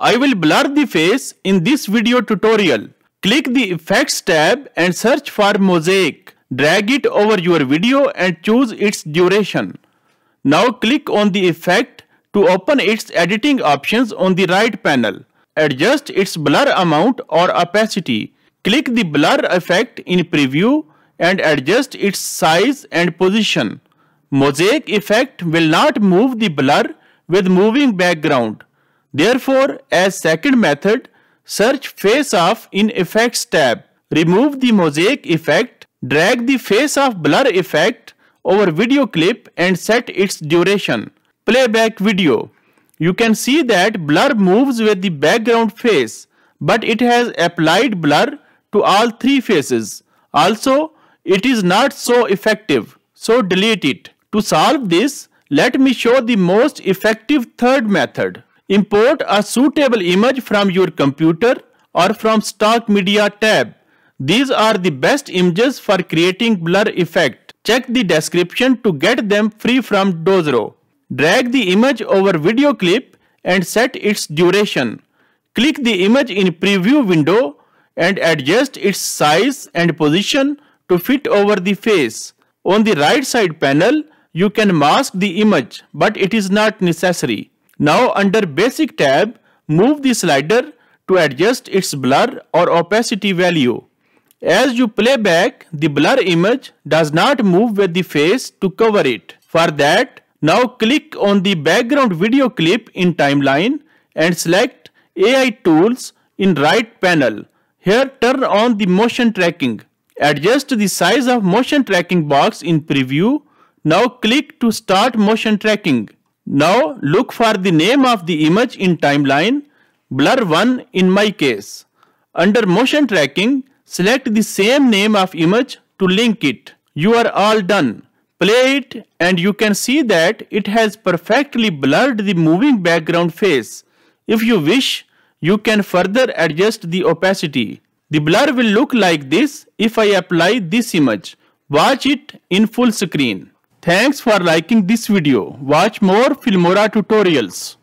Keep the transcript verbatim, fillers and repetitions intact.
I will blur the face in this video tutorial. Click the Effects tab and search for Mosaic. Drag it over your video and choose its duration. Now click on the effect to open its editing options on the right panel. Adjust its blur amount or opacity. Click the blur effect in preview and adjust its size and position. Mosaic effect will not move the blur with moving background. Therefore, as second method, search Face-off in Effects tab. Remove the Mosaic effect, drag the Face-off blur effect over video clip and set its duration. Playback video. You can see that blur moves with the background face, but it has applied blur to all three faces. Also, it is not so effective, so delete it. To solve this, let me show the most effective third method. Import a suitable image from your computer or from stock media tab. These are the best images for creating blur effect. Check the description to get them free from Dozro. Drag the image over video clip and set its duration. Click the image in preview window and adjust its size and position to fit over the face. On the right side panel, you can mask the image, but it is not necessary. Now under Basic tab, move the slider to adjust its blur or opacity value. As you play back, the blur image does not move with the face to cover it. For that, now click on the background video clip in timeline and select A I tools in right panel. Here turn on the motion tracking. Adjust the size of motion tracking box in preview. Now click to start motion tracking. Now look for the name of the image in timeline, blur one in my case. Under motion tracking, select the same name of image to link it. You are all done. Play it and you can see that it has perfectly blurred the moving background face. If you wish, you can further adjust the opacity. The blur will look like this if I apply this image. Watch it in full screen. Thanks for liking this video. Watch more Filmora tutorials.